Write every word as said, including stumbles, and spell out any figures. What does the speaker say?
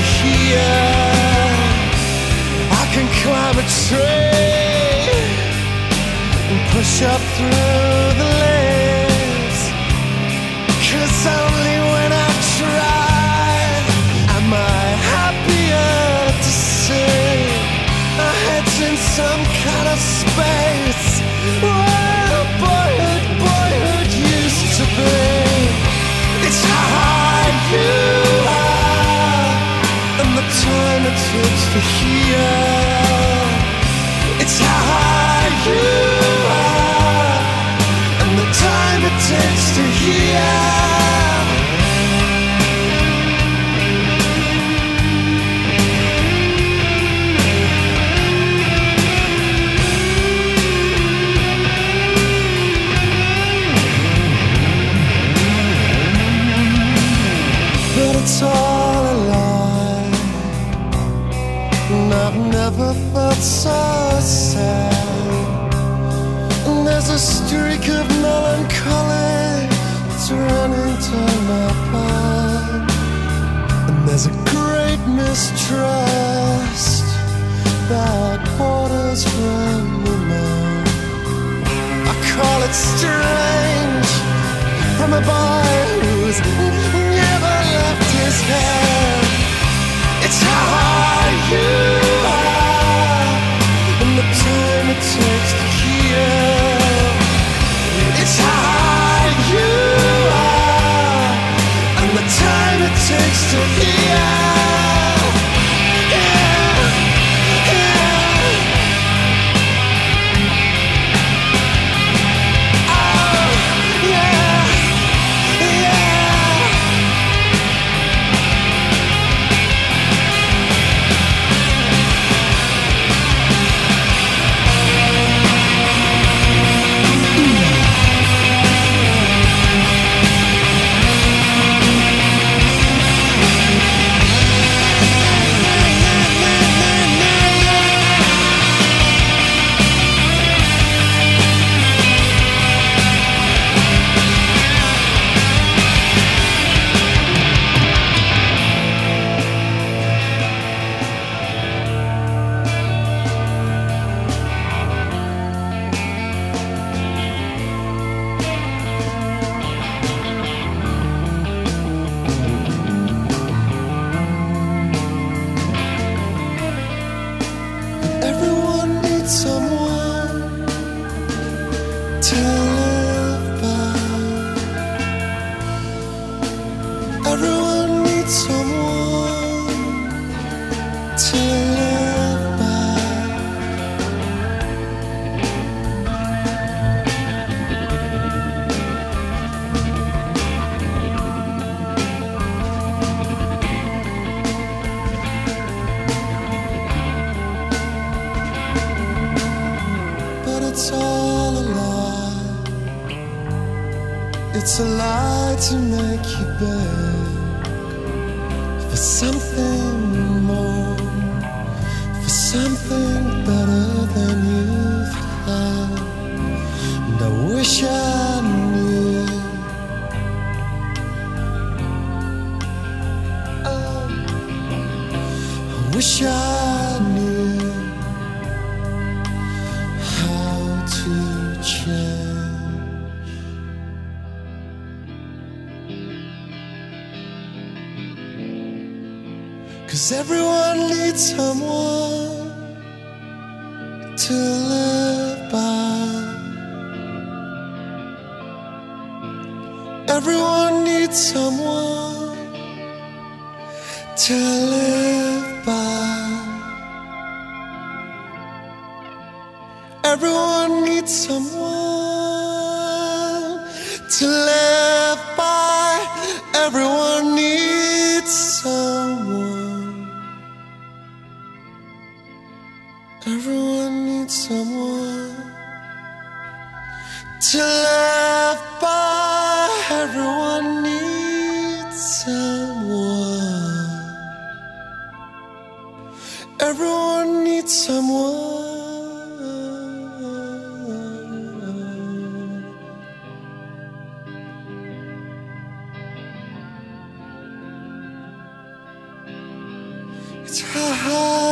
here. I can climb a tree and push up through the lanes, 'cause only when I try am I happier to see a hedge in some kind of space where boyhood, boyhood used to be. It's how high you are and the time it takes to heal. It's how high you are and the time it takes to heal. It's all a lie, and I've never felt so sad. And there's a streak of melancholy that's running down my back. And there's a great mistrust that borders from the mind. I call it strange from a boy who's never left. It's how high you are and the time it takes to heal. It's how high you are and the time it takes to heal. Yeah, yeah. Oh, yeah, yeah. It's a lie to make you beg for something more, for something better than you've had. And I wish I knew. I wish I knew how to change. Cause everyone needs someone to live by. Everyone needs someone to live by. Everyone needs someone to live by. Everyone needs someone. Everyone needs someone to live by. Everyone needs someone. Everyone needs someone. It's hard.